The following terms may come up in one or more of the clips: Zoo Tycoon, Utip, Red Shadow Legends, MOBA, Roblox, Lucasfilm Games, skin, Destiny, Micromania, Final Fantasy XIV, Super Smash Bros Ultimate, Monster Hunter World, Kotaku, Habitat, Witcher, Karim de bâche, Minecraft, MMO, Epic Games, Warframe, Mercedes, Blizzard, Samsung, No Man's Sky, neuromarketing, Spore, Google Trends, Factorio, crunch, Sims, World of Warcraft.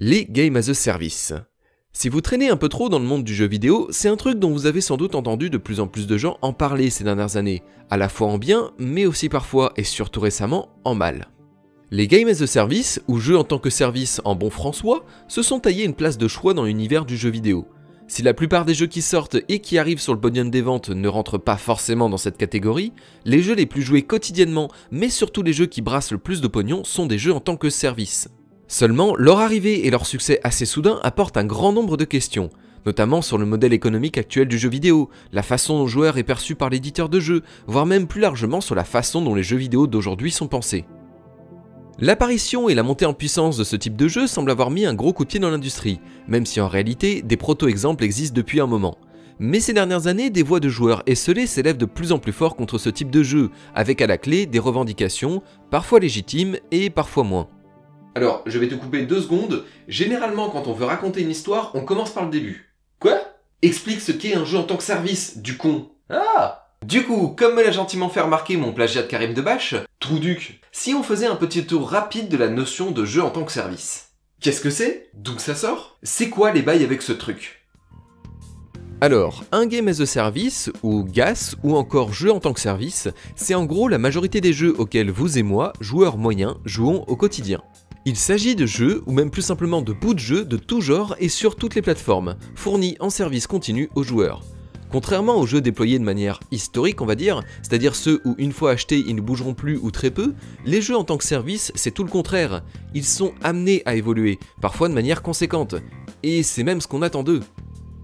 Les Game as a Service. Si vous traînez un peu trop dans le monde du jeu vidéo, c'est un truc dont vous avez sans doute entendu de plus en plus de gens en parler ces dernières années, à la fois en bien, mais aussi parfois, et surtout récemment, en mal. Les Game as a Service, ou jeux en tant que service en bon françois, se sont taillés une place de choix dans l'univers du jeu vidéo. Si la plupart des jeux qui sortent et qui arrivent sur le podium des ventes ne rentrent pas forcément dans cette catégorie, les jeux les plus joués quotidiennement, mais surtout les jeux qui brassent le plus de pognon, sont des jeux en tant que service. Seulement, leur arrivée et leur succès assez soudain apportent un grand nombre de questions, notamment sur le modèle économique actuel du jeu vidéo, la façon dont le joueur est perçu par l'éditeur de jeux, voire même plus largement sur la façon dont les jeux vidéo d'aujourd'hui sont pensés. L'apparition et la montée en puissance de ce type de jeu semblent avoir mis un gros coup de pied dans l'industrie, même si en réalité, des proto-exemples existent depuis un moment. Mais ces dernières années, des voix de joueurs esseulés s'élèvent de plus en plus fort contre ce type de jeu, avec à la clé des revendications, parfois légitimes et parfois moins. Alors, je vais te couper 2 secondes, généralement quand on veut raconter une histoire, on commence par le début. Quoi ? Explique ce qu'est un jeu en tant que service, du con. Ah ! Du coup, comme me l'a gentiment fait remarquer mon plagiat de Karim de bâche, Trouduc, si on faisait un petit tour rapide de la notion de jeu en tant que service. Qu'est-ce que c'est ? D'où ça sort ? C'est quoi les bails avec ce truc ? Alors, un Game as a Service, ou GAS, ou encore jeu en tant que service, c'est en gros la majorité des jeux auxquels vous et moi, joueurs moyens, jouons au quotidien. Il s'agit de jeux, ou même plus simplement de bouts de jeu de tout genre et sur toutes les plateformes, fournis en service continu aux joueurs. Contrairement aux jeux déployés de manière historique, on va dire, c'est-à-dire ceux où une fois achetés ils ne bougeront plus ou très peu, les jeux en tant que service c'est tout le contraire, ils sont amenés à évoluer, parfois de manière conséquente, et c'est même ce qu'on attend d'eux.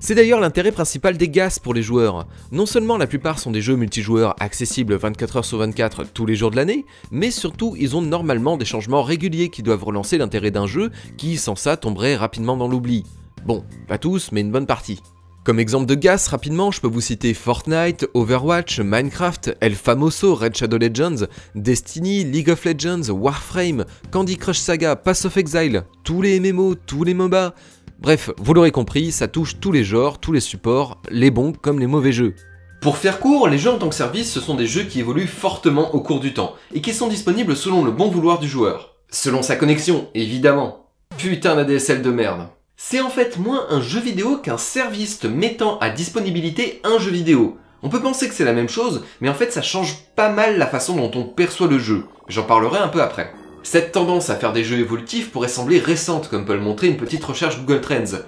C'est d'ailleurs l'intérêt principal des GAS pour les joueurs. Non seulement la plupart sont des jeux multijoueurs accessibles 24h/24 tous les jours de l'année, mais surtout ils ont normalement des changements réguliers qui doivent relancer l'intérêt d'un jeu qui sans ça tomberait rapidement dans l'oubli. Bon, pas tous, mais une bonne partie. Comme exemple de GAS, rapidement, je peux vous citer Fortnite, Overwatch, Minecraft, El Famoso, Red Shadow Legends, Destiny, League of Legends, Warframe, Candy Crush Saga, Path of Exile, tous les MMO, tous les MOBA. Bref, vous l'aurez compris, ça touche tous les genres, tous les supports, les bons comme les mauvais jeux. Pour faire court, les jeux en tant que service, ce sont des jeux qui évoluent fortement au cours du temps, et qui sont disponibles selon le bon vouloir du joueur. Selon sa connexion, évidemment. Putain d'ADSL de merde. C'est en fait moins un jeu vidéo qu'un service te mettant à disponibilité un jeu vidéo. On peut penser que c'est la même chose, mais en fait ça change pas mal la façon dont on perçoit le jeu. J'en parlerai un peu après. Cette tendance à faire des jeux évolutifs pourrait sembler récente, comme peut le montrer une petite recherche Google Trends.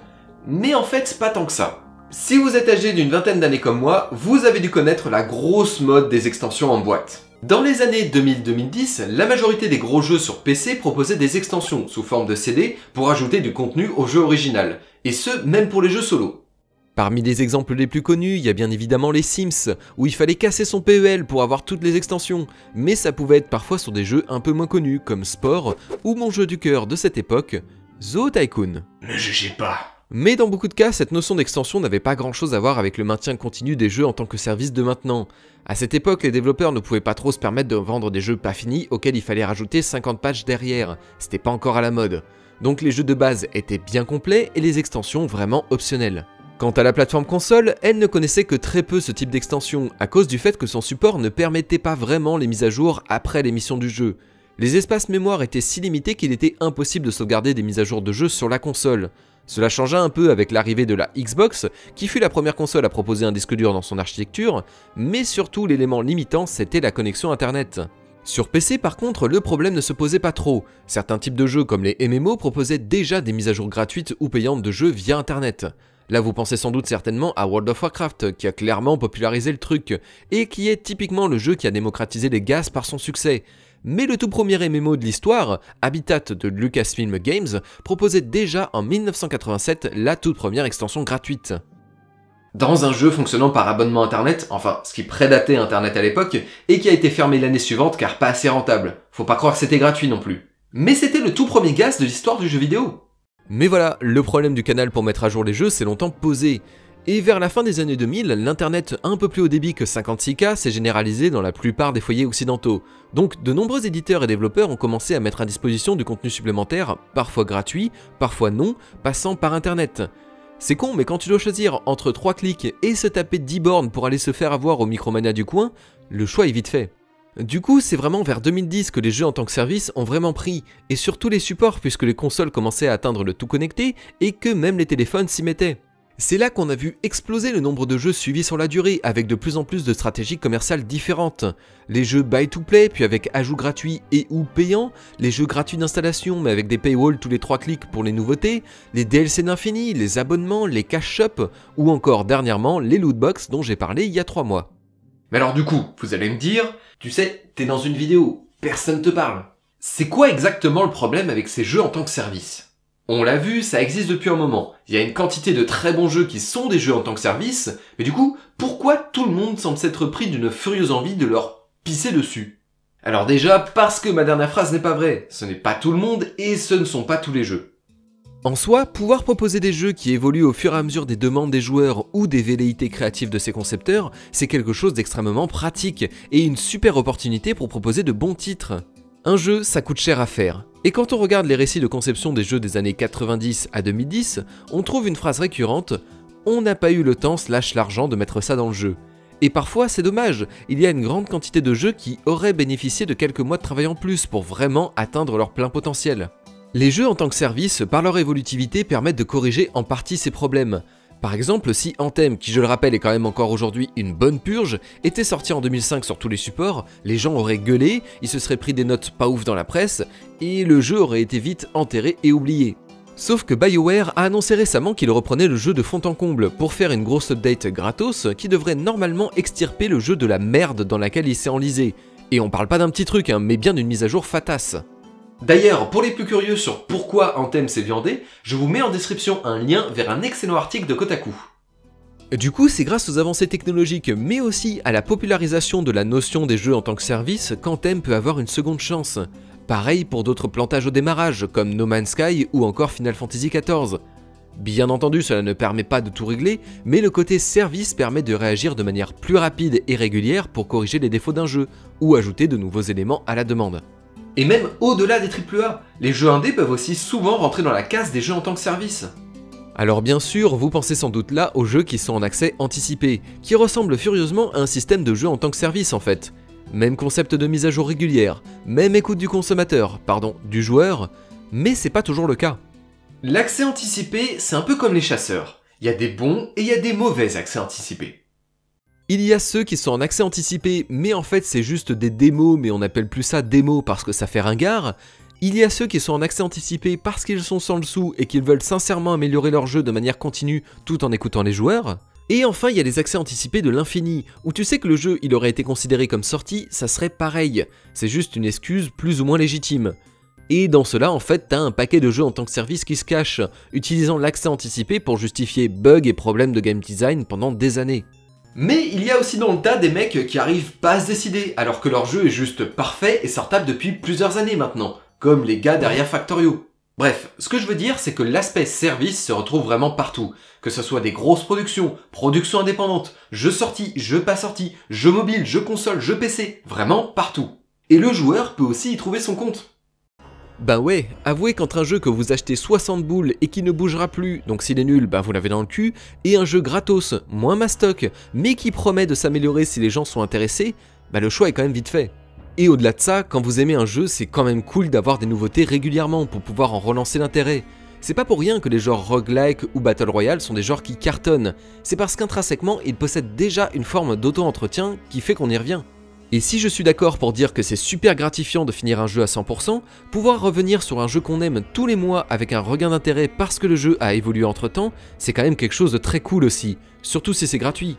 Mais en fait, pas tant que ça. Si vous êtes âgé d'une vingtaine d'années comme moi, vous avez dû connaître la grosse mode des extensions en boîte. Dans les années 2000-2010, la majorité des gros jeux sur PC proposaient des extensions sous forme de CD pour ajouter du contenu au jeu original, et ce, même pour les jeux solo. Parmi les exemples les plus connus, il y a bien évidemment les Sims, où il fallait casser son PEL pour avoir toutes les extensions, mais ça pouvait être parfois sur des jeux un peu moins connus, comme Spore, ou mon jeu du cœur de cette époque, Zoo Tycoon. Ne jugez pas. Mais dans beaucoup de cas, cette notion d'extension n'avait pas grand chose à voir avec le maintien continu des jeux en tant que service de maintenant. À cette époque, les développeurs ne pouvaient pas trop se permettre de vendre des jeux pas finis auxquels il fallait rajouter 50 patchs derrière, c'était pas encore à la mode. Donc les jeux de base étaient bien complets et les extensions vraiment optionnelles. Quant à la plateforme console, elle ne connaissait que très peu ce type d'extension, à cause du fait que son support ne permettait pas vraiment les mises à jour après l'émission du jeu. Les espaces mémoire étaient si limités qu'il était impossible de sauvegarder des mises à jour de jeu sur la console. Cela changea un peu avec l'arrivée de la Xbox, qui fut la première console à proposer un disque dur dans son architecture, mais surtout l'élément limitant c'était la connexion internet. Sur PC par contre, le problème ne se posait pas trop, certains types de jeux comme les MMO proposaient déjà des mises à jour gratuites ou payantes de jeux via internet. Là vous pensez sans doute certainement à World of Warcraft, qui a clairement popularisé le truc, et qui est typiquement le jeu qui a démocratisé les GAS par son succès. Mais le tout premier MMO de l'histoire, Habitat de Lucasfilm Games, proposait déjà en 1987 la toute première extension gratuite. Dans un jeu fonctionnant par abonnement internet, enfin ce qui prédatait internet à l'époque, et qui a été fermé l'année suivante car pas assez rentable. Faut pas croire que c'était gratuit non plus. Mais c'était le tout premier GAS de l'histoire du jeu vidéo. Mais voilà, le problème du canal pour mettre à jour les jeux s'est longtemps posé. Et vers la fin des années 2000, l'internet un peu plus haut débit que 56K s'est généralisé dans la plupart des foyers occidentaux. Donc de nombreux éditeurs et développeurs ont commencé à mettre à disposition du contenu supplémentaire, parfois gratuit, parfois non, passant par internet. C'est con, mais quand tu dois choisir entre 3 clics et se taper 10 bornes pour aller se faire avoir au Micromania du coin, le choix est vite fait. Du coup, c'est vraiment vers 2010 que les jeux en tant que service ont vraiment pris, et sur tous les supports puisque les consoles commençaient à atteindre le tout connecté et que même les téléphones s'y mettaient. C'est là qu'on a vu exploser le nombre de jeux suivis sur la durée, avec de plus en plus de stratégies commerciales différentes. Les jeux buy-to-play, puis avec ajouts gratuits et ou payants, les jeux gratuits d'installation mais avec des paywalls tous les 3 clics pour les nouveautés, les DLC d'infini, les abonnements, les cash shops, ou encore dernièrement les lootbox dont j'ai parlé il y a 3 mois. Mais alors du coup, vous allez me dire, tu sais, t'es dans une vidéo, personne te parle. C'est quoi exactement le problème avec ces jeux en tant que service ? On l'a vu, ça existe depuis un moment. Il y a une quantité de très bons jeux qui sont des jeux en tant que service, mais du coup, pourquoi tout le monde semble s'être pris d'une furieuse envie de leur pisser dessus? Alors déjà, parce que ma dernière phrase n'est pas vraie. Ce n'est pas tout le monde et ce ne sont pas tous les jeux. En soi, pouvoir proposer des jeux qui évoluent au fur et à mesure des demandes des joueurs ou des velléités créatives de ses concepteurs, c'est quelque chose d'extrêmement pratique et une super opportunité pour proposer de bons titres. Un jeu, ça coûte cher à faire. Et quand on regarde les récits de conception des jeux des années 90 à 2010, on trouve une phrase récurrente « on n'a pas eu le temps / l'argent de mettre ça dans le jeu ». Et parfois, c'est dommage, il y a une grande quantité de jeux qui auraient bénéficié de quelques mois de travail en plus pour vraiment atteindre leur plein potentiel. Les jeux en tant que service, par leur évolutivité, permettent de corriger en partie ces problèmes. Par exemple, si Anthem, qui je le rappelle est quand même encore aujourd'hui une bonne purge, était sorti en 2005 sur tous les supports, les gens auraient gueulé, ils se seraient pris des notes pas ouf dans la presse, et le jeu aurait été vite enterré et oublié. Sauf que BioWare a annoncé récemment qu'il reprenait le jeu de fond en comble pour faire une grosse update gratos qui devrait normalement extirper le jeu de la merde dans laquelle il s'est enlisé. Et on parle pas d'un petit truc, hein, mais bien d'une mise à jour fatasse. D'ailleurs, pour les plus curieux sur pourquoi Anthem s'est viandé, je vous mets en description un lien vers un excellent article de Kotaku. Du coup, c'est grâce aux avancées technologiques, mais aussi à la popularisation de la notion des jeux en tant que service, qu'Anthem peut avoir une seconde chance. Pareil pour d'autres plantages au démarrage, comme No Man's Sky ou encore Final Fantasy XIV. Bien entendu, cela ne permet pas de tout régler, mais le côté service permet de réagir de manière plus rapide et régulière pour corriger les défauts d'un jeu, ou ajouter de nouveaux éléments à la demande. Et même au-delà des AAA, les jeux indés peuvent aussi souvent rentrer dans la case des jeux en tant que service. Alors bien sûr, vous pensez sans doute là aux jeux qui sont en accès anticipé, qui ressemblent furieusement à un système de jeu en tant que service en fait. Même concept de mise à jour régulière, même écoute du consommateur, pardon, du joueur, mais c'est pas toujours le cas. L'accès anticipé, c'est un peu comme les chasseurs, il y a des bons et il y a des mauvais accès anticipés. Il y a ceux qui sont en accès anticipé, mais en fait c'est juste des démos, mais on n'appelle plus ça démo parce que ça fait ringard. Il y a ceux qui sont en accès anticipé parce qu'ils sont sans le sou et qu'ils veulent sincèrement améliorer leur jeu de manière continue tout en écoutant les joueurs. Et enfin il y a les accès anticipés de l'infini, où tu sais que le jeu il aurait été considéré comme sorti, ça serait pareil, c'est juste une excuse plus ou moins légitime. Et dans cela en fait t'as un paquet de jeux en tant que service qui se cachent, utilisant l'accès anticipé pour justifier bugs et problèmes de game design pendant des années. Mais il y a aussi dans le tas des mecs qui arrivent pas à se décider, alors que leur jeu est juste parfait et sortable depuis plusieurs années maintenant, comme les gars derrière Factorio. Bref, ce que je veux dire, c'est que l'aspect service se retrouve vraiment partout, que ce soit des grosses productions, productions indépendantes, jeux sortis, jeux pas sortis, jeux mobiles, jeux consoles, jeux PC, vraiment partout. Et le joueur peut aussi y trouver son compte. Ben ouais, avouez qu'entre un jeu que vous achetez 60 boules et qui ne bougera plus, donc s'il est nul, ben vous l'avez dans le cul, et un jeu gratos, moins mastoc, mais qui promet de s'améliorer si les gens sont intéressés, ben le choix est quand même vite fait. Et au-delà de ça, quand vous aimez un jeu, c'est quand même cool d'avoir des nouveautés régulièrement pour pouvoir en relancer l'intérêt. C'est pas pour rien que les genres roguelike ou battle royale sont des genres qui cartonnent, c'est parce qu'intrinsèquement, ils possèdent déjà une forme d'auto-entretien qui fait qu'on y revient. Et si je suis d'accord pour dire que c'est super gratifiant de finir un jeu à 100%, pouvoir revenir sur un jeu qu'on aime tous les mois avec un regain d'intérêt parce que le jeu a évolué entre temps, c'est quand même quelque chose de très cool aussi, surtout si c'est gratuit.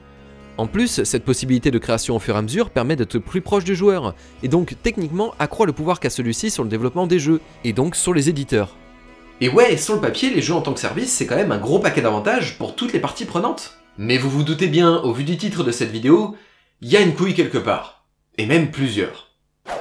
En plus, cette possibilité de création au fur et à mesure permet d'être plus proche du joueur, et donc techniquement accroît le pouvoir qu'a celui-ci sur le développement des jeux, et donc sur les éditeurs. Et ouais, sur le papier, les jeux en tant que service, c'est quand même un gros paquet d'avantages pour toutes les parties prenantes. Mais vous vous doutez bien, au vu du titre de cette vidéo, il y a une couille quelque part. Et même plusieurs.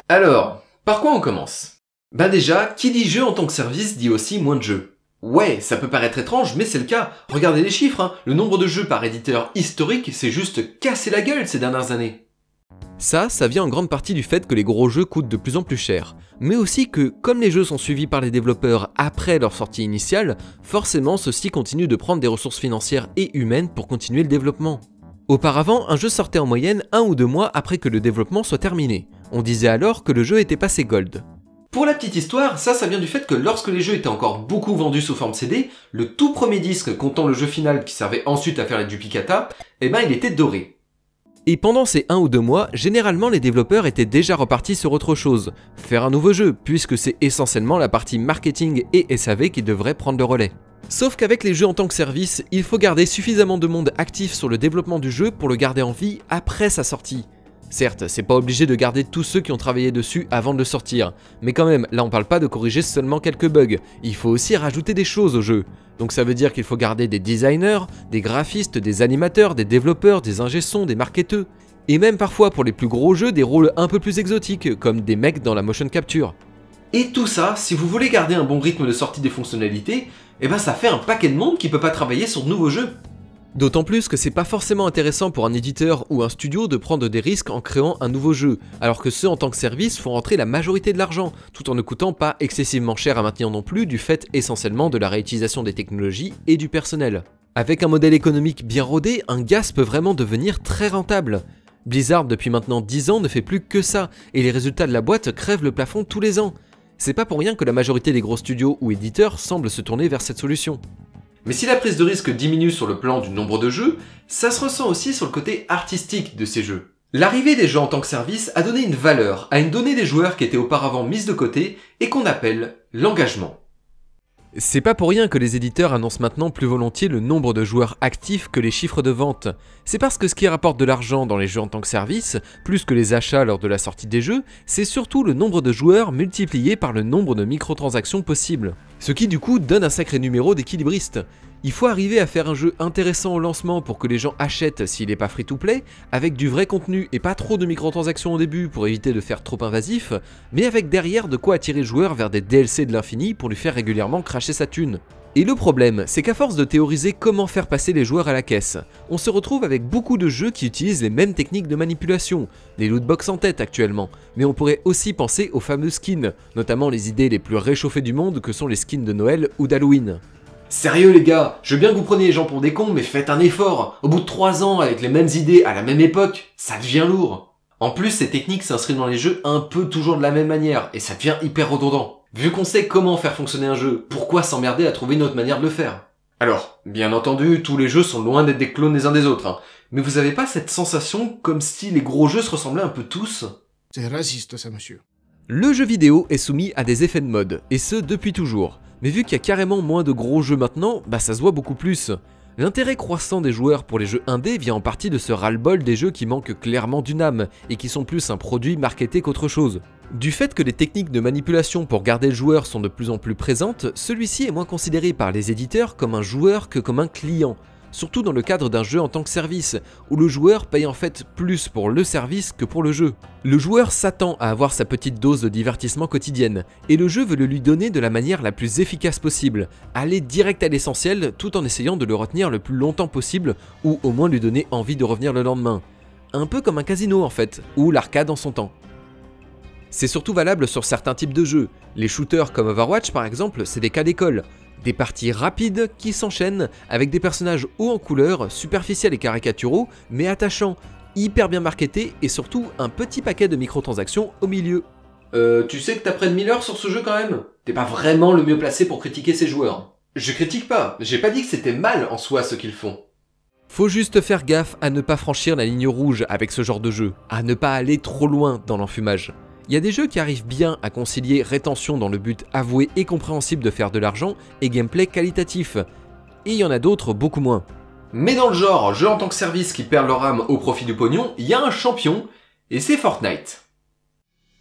Alors, par quoi on commence? Bah déjà, qui dit jeu en tant que service dit aussi moins de jeux. Ouais, ça peut paraître étrange, mais c'est le cas. Regardez les chiffres, hein. Le nombre de jeux par éditeur historique s'est juste cassé la gueule ces dernières années. Ça vient en grande partie du fait que les gros jeux coûtent de plus en plus cher, mais aussi que, comme les jeux sont suivis par les développeurs après leur sortie initiale, forcément ceux-ci continuent de prendre des ressources financières et humaines pour continuer le développement. Auparavant, un jeu sortait en moyenne 1 ou 2 mois après que le développement soit terminé. On disait alors que le jeu était passé gold. Pour la petite histoire, ça vient du fait que lorsque les jeux étaient encore beaucoup vendus sous forme CD, le tout premier disque contenant le jeu final qui servait ensuite à faire les duplicatas, eh ben il était doré. Et pendant ces 1 ou 2 mois, généralement les développeurs étaient déjà repartis sur autre chose, faire un nouveau jeu, puisque c'est essentiellement la partie marketing et SAV qui devrait prendre le relais. Sauf qu'avec les jeux en tant que service, il faut garder suffisamment de monde actif sur le développement du jeu pour le garder en vie après sa sortie. Certes, c'est pas obligé de garder tous ceux qui ont travaillé dessus avant de le sortir, mais quand même, là on parle pas de corriger seulement quelques bugs, il faut aussi rajouter des choses au jeu. Donc ça veut dire qu'il faut garder des designers, des graphistes, des animateurs, des développeurs, des ingé-sons, des marketeurs, et même parfois pour les plus gros jeux des rôles un peu plus exotiques, comme des mecs dans la motion capture. Et tout ça, si vous voulez garder un bon rythme de sortie des fonctionnalités, eh ben ça fait un paquet de monde qui peut pas travailler sur de nouveaux jeux. D'autant plus que c'est pas forcément intéressant pour un éditeur ou un studio de prendre des risques en créant un nouveau jeu, alors que ceux en tant que service font rentrer la majorité de l'argent, tout en ne coûtant pas excessivement cher à maintenir non plus du fait essentiellement de la réutilisation des technologies et du personnel. Avec un modèle économique bien rodé, un GAS peut vraiment devenir très rentable. Blizzard depuis maintenant 10 ans ne fait plus que ça, et les résultats de la boîte crèvent le plafond tous les ans. C'est pas pour rien que la majorité des gros studios ou éditeurs semblent se tourner vers cette solution. Mais si la prise de risque diminue sur le plan du nombre de jeux, ça se ressent aussi sur le côté artistique de ces jeux. L'arrivée des jeux en tant que service a donné une valeur à une donnée des joueurs qui était auparavant mise de côté et qu'on appelle l'engagement. C'est pas pour rien que les éditeurs annoncent maintenant plus volontiers le nombre de joueurs actifs que les chiffres de vente. C'est parce que ce qui rapporte de l'argent dans les jeux en tant que service, plus que les achats lors de la sortie des jeux, c'est surtout le nombre de joueurs multiplié par le nombre de microtransactions possibles. Ce qui du coup donne un sacré numéro d'équilibriste. Il faut arriver à faire un jeu intéressant au lancement pour que les gens achètent s'il n'est pas free to play, avec du vrai contenu et pas trop de microtransactions au début pour éviter de faire trop invasif, mais avec derrière de quoi attirer le joueur vers des DLC de l'infini pour lui faire régulièrement cracher sa thune. Et le problème, c'est qu'à force de théoriser comment faire passer les joueurs à la caisse, on se retrouve avec beaucoup de jeux qui utilisent les mêmes techniques de manipulation, les lootbox en tête actuellement, mais on pourrait aussi penser aux fameux skins, notamment les idées les plus réchauffées du monde que sont les skins de Noël ou d'Halloween. Sérieux les gars, je veux bien que vous preniez les gens pour des cons, mais faites un effort, au bout de 3 ans avec les mêmes idées à la même époque, ça devient lourd. En plus, ces techniques s'inscrivent dans les jeux un peu toujours de la même manière, et ça devient hyper redondant. Vu qu'on sait comment faire fonctionner un jeu, pourquoi s'emmerder à trouver une autre manière de le faire? Alors, bien entendu, tous les jeux sont loin d'être des clones les uns des autres, hein. Mais vous avez pas cette sensation comme si les gros jeux se ressemblaient un peu tous? C'est raciste ça, monsieur. Le jeu vidéo est soumis à des effets de mode, et ce depuis toujours. Mais vu qu'il y a carrément moins de gros jeux maintenant, bah ça se voit beaucoup plus. L'intérêt croissant des joueurs pour les jeux indés vient en partie de ce ras-le-bol des jeux qui manquent clairement d'une âme, et qui sont plus un produit marketé qu'autre chose. Du fait que les techniques de manipulation pour garder le joueur sont de plus en plus présentes, celui-ci est moins considéré par les éditeurs comme un joueur que comme un client, surtout dans le cadre d'un jeu en tant que service, où le joueur paye en fait plus pour le service que pour le jeu. Le joueur s'attend à avoir sa petite dose de divertissement quotidienne, et le jeu veut le lui donner de la manière la plus efficace possible, aller direct à l'essentiel tout en essayant de le retenir le plus longtemps possible, ou au moins lui donner envie de revenir le lendemain. Un peu comme un casino en fait, ou l'arcade en son temps. C'est surtout valable sur certains types de jeux, les shooters comme Overwatch par exemple, c'est des cas d'école. Des parties rapides qui s'enchaînent avec des personnages hauts en couleur, superficiels et caricaturaux, mais attachants, hyper bien marketés et surtout un petit paquet de microtransactions au milieu. Tu sais que t'as près de 1000 heures sur ce jeu quand même? T'es pas vraiment le mieux placé pour critiquer ces joueurs. Je critique pas, j'ai pas dit que c'était mal en soi ce qu'ils font. Faut juste faire gaffe à ne pas franchir la ligne rouge avec ce genre de jeu, à ne pas aller trop loin dans l'enfumage. Il y a des jeux qui arrivent bien à concilier rétention dans le but avoué et compréhensible de faire de l'argent et gameplay qualitatif, et il y en a d'autres beaucoup moins. Mais dans le genre jeu en tant que service qui perd leur âme au profit du pognon, il y a un champion, et c'est Fortnite.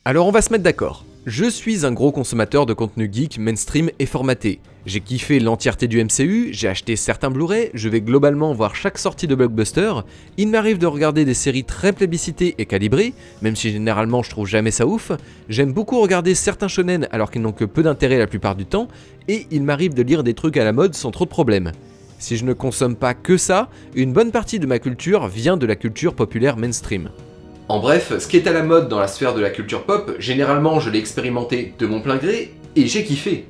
Alors on va se mettre d'accord, je suis un gros consommateur de contenu geek, mainstream et formaté. J'ai kiffé l'entièreté du MCU, j'ai acheté certains Blu-ray, je vais globalement voir chaque sortie de blockbuster, il m'arrive de regarder des séries très plébiscitées et calibrées, même si généralement je trouve jamais ça ouf, j'aime beaucoup regarder certains shonen alors qu'ils n'ont que peu d'intérêt la plupart du temps, et il m'arrive de lire des trucs à la mode sans trop de problème. Si je ne consomme pas que ça, une bonne partie de ma culture vient de la culture populaire mainstream. En bref, ce qui est à la mode dans la sphère de la culture pop, généralement je l'ai expérimenté de mon plein gré, et j'ai kiffé.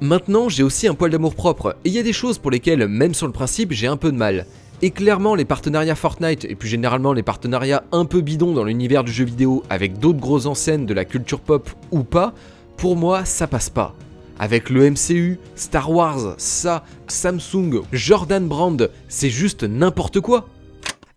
Maintenant, j'ai aussi un poil d'amour propre, et il y a des choses pour lesquelles, même sur le principe, j'ai un peu de mal. Et clairement, les partenariats Fortnite, et plus généralement les partenariats un peu bidons dans l'univers du jeu vidéo avec d'autres grosses enseignes de la culture pop ou pas, pour moi, ça passe pas. Avec le MCU, Star Wars, ça, Samsung, Jordan Brand, c'est juste n'importe quoi.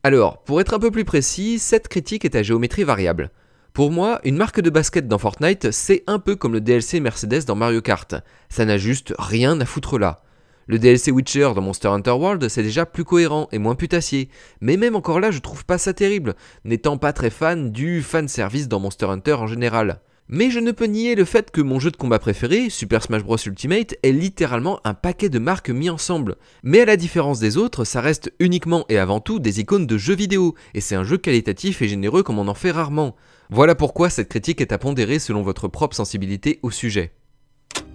Alors, pour être un peu plus précis, cette critique est à géométrie variable. Pour moi, une marque de basket dans Fortnite, c'est un peu comme le DLC Mercedes dans Mario Kart. Ça n'a juste rien à foutre là. Le DLC Witcher dans Monster Hunter World, c'est déjà plus cohérent et moins putassier, mais même encore là, je trouve pas ça terrible, n'étant pas très fan du fanservice dans Monster Hunter en général. Mais je ne peux nier le fait que mon jeu de combat préféré, Super Smash Bros Ultimate, est littéralement un paquet de marques mis ensemble. Mais à la différence des autres, ça reste uniquement et avant tout des icônes de jeux vidéo, et c'est un jeu qualitatif et généreux comme on en fait rarement. Voilà pourquoi cette critique est à pondérer selon votre propre sensibilité au sujet.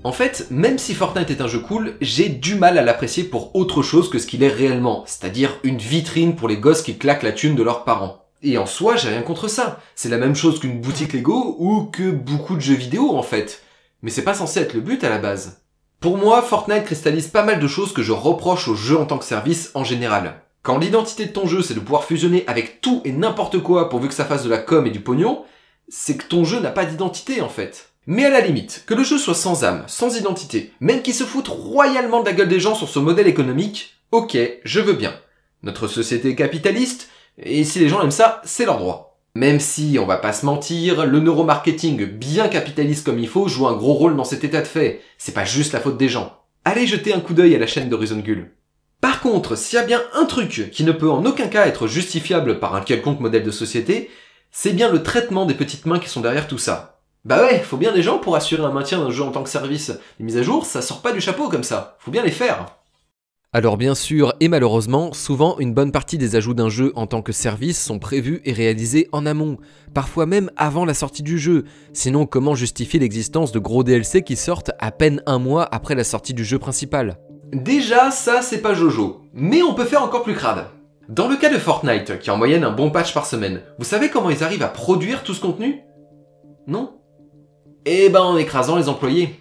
En fait, même si Fortnite est un jeu cool, j'ai du mal à l'apprécier pour autre chose que ce qu'il est réellement, c'est-à-dire une vitrine pour les gosses qui claquent la thune de leurs parents. Et en soi, j'ai rien contre ça. C'est la même chose qu'une boutique Lego ou que beaucoup de jeux vidéo en fait. Mais c'est pas censé être le but à la base. Pour moi, Fortnite cristallise pas mal de choses que je reproche aux jeux en tant que service en général. Quand l'identité de ton jeu, c'est de pouvoir fusionner avec tout et n'importe quoi pourvu que ça fasse de la com et du pognon, c'est que ton jeu n'a pas d'identité en fait. Mais à la limite, que le jeu soit sans âme, sans identité, même qu'il se foute royalement de la gueule des gens sur ce modèle économique, ok, je veux bien. Notre société est capitaliste, et si les gens aiment ça, c'est leur droit. Même si, on va pas se mentir, le neuromarketing, bien capitaliste comme il faut, joue un gros rôle dans cet état de fait. C'est pas juste la faute des gens. Allez jeter un coup d'œil à la chaîne d'Horizon Gull. Par contre, s'il y a bien un truc qui ne peut en aucun cas être justifiable par un quelconque modèle de société, c'est bien le traitement des petites mains qui sont derrière tout ça. Bah ouais, faut bien des gens pour assurer un maintien d'un jeu en tant que service. Les mises à jour, ça sort pas du chapeau comme ça, faut bien les faire. Alors bien sûr, et malheureusement, souvent une bonne partie des ajouts d'un jeu en tant que service sont prévus et réalisés en amont, parfois même avant la sortie du jeu. Sinon, comment justifier l'existence de gros DLC qui sortent à peine un mois après la sortie du jeu principal? Déjà, ça c'est pas Jojo, mais on peut faire encore plus crade. Dans le cas de Fortnite, qui en moyenne un bon patch par semaine, vous savez comment ils arrivent à produire tout ce contenu? Non? Eh ben en écrasant les employés.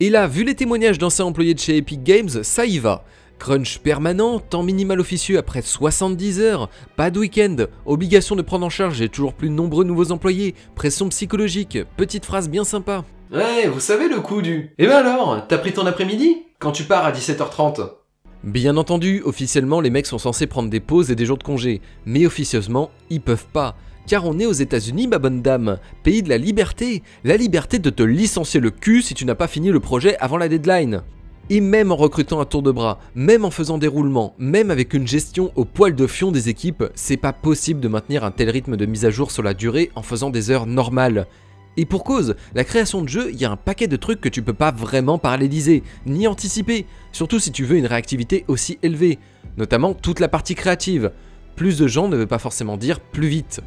Et là, vu les témoignages d'anciens employés de chez Epic Games, ça y va. Crunch permanent, temps minimal officieux après 70 heures, pas de week-end, obligation de prendre en charge les toujours plus nombreux nouveaux employés, pression psychologique, petite phrase bien sympa. Ouais, vous savez le coup du... Eh ben alors, t'as pris ton après-midi quand tu pars à 17h30? Bien entendu, officiellement les mecs sont censés prendre des pauses et des jours de congé, mais officieusement, ils peuvent pas. Car on est aux États-Unis, ma bonne dame, pays de la liberté de te licencier le cul si tu n'as pas fini le projet avant la deadline. Et même en recrutant à tour de bras, même en faisant des roulements, même avec une gestion au poil de fion des équipes, c'est pas possible de maintenir un tel rythme de mise à jour sur la durée en faisant des heures normales. Et pour cause, la création de jeu, il y a un paquet de trucs que tu peux pas vraiment paralléliser, ni anticiper, surtout si tu veux une réactivité aussi élevée, notamment toute la partie créative. Plus de gens ne veut pas forcément dire plus vite.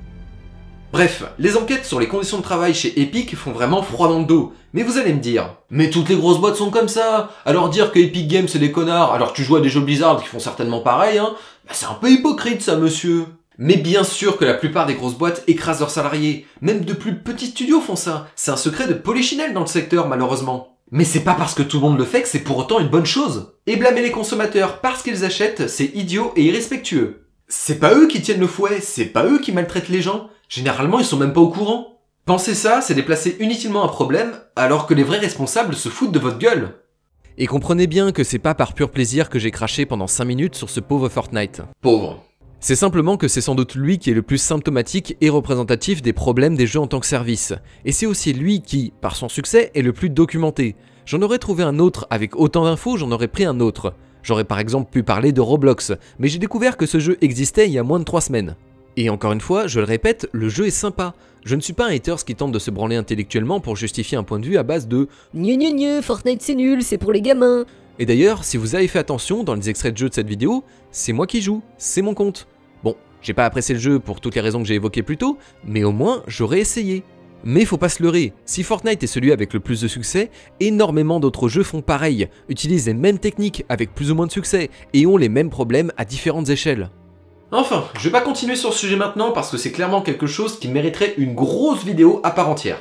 Bref, les enquêtes sur les conditions de travail chez Epic font vraiment froid dans le dos, mais vous allez me dire « Mais toutes les grosses boîtes sont comme ça, alors dire que Epic Games c'est des connards alors que tu joues à des jeux Blizzard qui font certainement pareil, hein, bah c'est un peu hypocrite ça monsieur !» Mais bien sûr que la plupart des grosses boîtes écrasent leurs salariés, même de plus petits studios font ça, c'est un secret de polichinelle dans le secteur malheureusement. Mais c'est pas parce que tout le monde le fait que c'est pour autant une bonne chose. Et blâmer les consommateurs parce qu'ils achètent, c'est idiot et irrespectueux. C'est pas eux qui tiennent le fouet, c'est pas eux qui maltraitent les gens. Généralement, ils sont même pas au courant. Penser ça, c'est déplacer inutilement un problème, alors que les vrais responsables se foutent de votre gueule. Et comprenez bien que c'est pas par pur plaisir que j'ai craché pendant 5 minutes sur ce pauvre Fortnite. Pauvre. C'est simplement que c'est sans doute lui qui est le plus symptomatique et représentatif des problèmes des jeux en tant que service. Et c'est aussi lui qui, par son succès, est le plus documenté. J'en aurais trouvé un autre, avec autant d'infos, j'en aurais pris un autre. J'aurais par exemple pu parler de Roblox, mais j'ai découvert que ce jeu existait il y a moins de 3 semaines. Et encore une fois, je le répète, le jeu est sympa. Je ne suis pas un haters qui tente de se branler intellectuellement pour justifier un point de vue à base de « Gneu gneu gneu, Fortnite c'est nul, c'est pour les gamins ». Et d'ailleurs, si vous avez fait attention dans les extraits de jeu de cette vidéo, c'est moi qui joue, c'est mon compte. Bon, j'ai pas apprécié le jeu pour toutes les raisons que j'ai évoquées plus tôt, mais au moins j'aurais essayé. Mais faut pas se leurrer, si Fortnite est celui avec le plus de succès, énormément d'autres jeux font pareil, utilisent les mêmes techniques avec plus ou moins de succès, et ont les mêmes problèmes à différentes échelles. Enfin, je vais pas continuer sur ce sujet maintenant parce que c'est clairement quelque chose qui mériterait une grosse vidéo à part entière.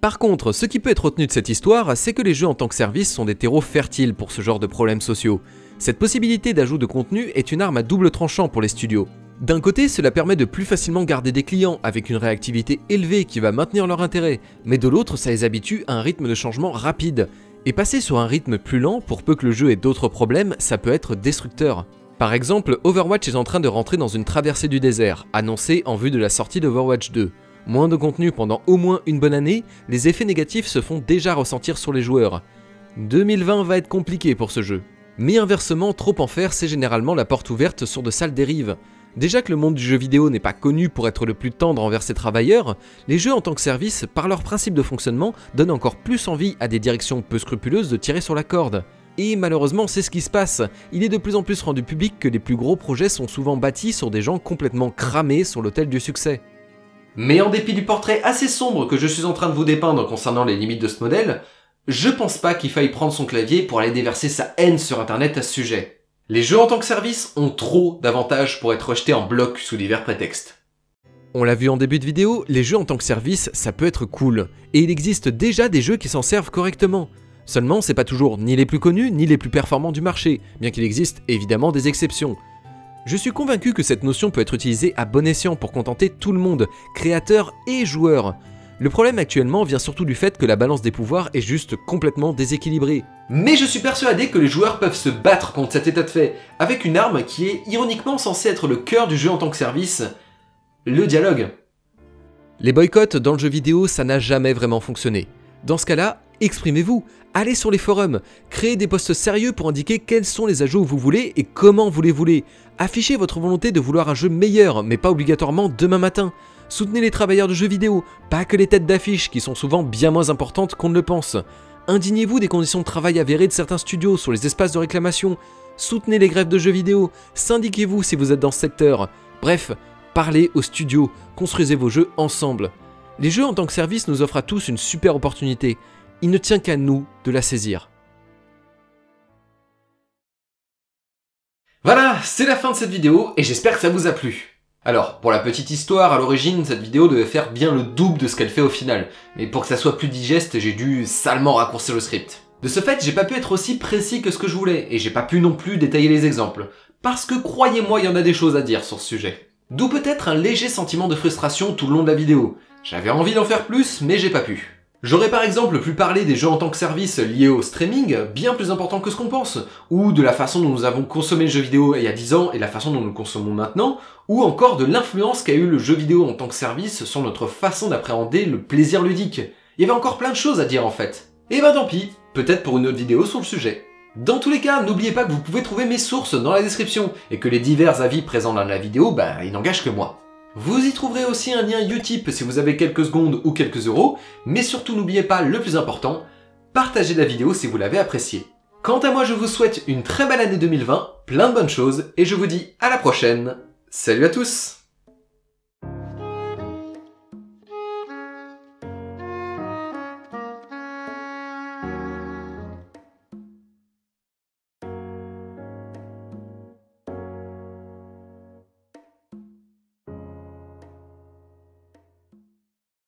Par contre, ce qui peut être retenu de cette histoire, c'est que les jeux en tant que service sont des terreaux fertiles pour ce genre de problèmes sociaux. Cette possibilité d'ajout de contenu est une arme à double tranchant pour les studios. D'un côté, cela permet de plus facilement garder des clients avec une réactivité élevée qui va maintenir leur intérêt, mais de l'autre, ça les habitue à un rythme de changement rapide. Et passer sur un rythme plus lent, pour peu que le jeu ait d'autres problèmes, ça peut être destructeur. Par exemple, Overwatch est en train de rentrer dans une traversée du désert, annoncée en vue de la sortie d'Overwatch 2. Moins de contenu pendant au moins une bonne année, les effets négatifs se font déjà ressentir sur les joueurs. 2020 va être compliqué pour ce jeu. Mais inversement, trop en faire, c'est généralement la porte ouverte sur de sales dérives. Déjà que le monde du jeu vidéo n'est pas connu pour être le plus tendre envers ses travailleurs, les jeux en tant que service, par leur principe de fonctionnement, donnent encore plus envie à des directions peu scrupuleuses de tirer sur la corde. Et malheureusement, c'est ce qui se passe. Il est de plus en plus rendu public que les plus gros projets sont souvent bâtis sur des gens complètement cramés sur l'autel du succès. Mais en dépit du portrait assez sombre que je suis en train de vous dépeindre concernant les limites de ce modèle, je pense pas qu'il faille prendre son clavier pour aller déverser sa haine sur internet à ce sujet. Les jeux en tant que service ont trop d'avantages pour être rejetés en bloc sous divers prétextes. On l'a vu en début de vidéo, les jeux en tant que service, ça peut être cool. Et il existe déjà des jeux qui s'en servent correctement. Seulement, c'est pas toujours ni les plus connus, ni les plus performants du marché, bien qu'il existe évidemment des exceptions. Je suis convaincu que cette notion peut être utilisée à bon escient pour contenter tout le monde, créateurs et joueurs. Le problème actuellement vient surtout du fait que la balance des pouvoirs est juste complètement déséquilibrée. Mais je suis persuadé que les joueurs peuvent se battre contre cet état de fait, avec une arme qui est ironiquement censée être le cœur du jeu en tant que service, le dialogue. Les boycotts dans le jeu vidéo, ça n'a jamais vraiment fonctionné. Dans ce cas-là, exprimez-vous, allez sur les forums, créez des posts sérieux pour indiquer quels sont les ajouts que vous voulez et comment vous les voulez. Affichez votre volonté de vouloir un jeu meilleur, mais pas obligatoirement demain matin. Soutenez les travailleurs de jeux vidéo, pas que les têtes d'affiche qui sont souvent bien moins importantes qu'on ne le pense. Indignez-vous des conditions de travail avérées de certains studios sur les espaces de réclamation. Soutenez les grèves de jeux vidéo, syndiquez-vous si vous êtes dans ce secteur. Bref, parlez aux studios, construisez vos jeux ensemble. Les jeux en tant que service nous offrent à tous une super opportunité. Il ne tient qu'à nous de la saisir. Voilà, c'est la fin de cette vidéo et j'espère que ça vous a plu. Alors, pour la petite histoire, à l'origine, cette vidéo devait faire bien le double de ce qu'elle fait au final. Mais pour que ça soit plus digeste, j'ai dû salement raccourcir le script. De ce fait, j'ai pas pu être aussi précis que ce que je voulais et j'ai pas pu non plus détailler les exemples. Parce que croyez-moi, il y en a des choses à dire sur ce sujet. D'où peut-être un léger sentiment de frustration tout le long de la vidéo. J'avais envie d'en faire plus, mais j'ai pas pu. J'aurais par exemple pu parler des jeux en tant que service liés au streaming, bien plus important que ce qu'on pense, ou de la façon dont nous avons consommé le jeu vidéo il y a 10 ans et la façon dont nous le consommons maintenant, ou encore de l'influence qu'a eu le jeu vidéo en tant que service sur notre façon d'appréhender le plaisir ludique. Il y avait encore plein de choses à dire en fait. Et ben tant pis, peut-être pour une autre vidéo sur le sujet. Dans tous les cas, n'oubliez pas que vous pouvez trouver mes sources dans la description, et que les divers avis présents dans la vidéo, ils n'engagent que moi. Vous y trouverez aussi un lien Utip si vous avez quelques secondes ou quelques euros, mais surtout n'oubliez pas le plus important, partagez la vidéo si vous l'avez appréciée. Quant à moi, je vous souhaite une très belle année 2020, plein de bonnes choses, et je vous dis à la prochaine. Salut à tous!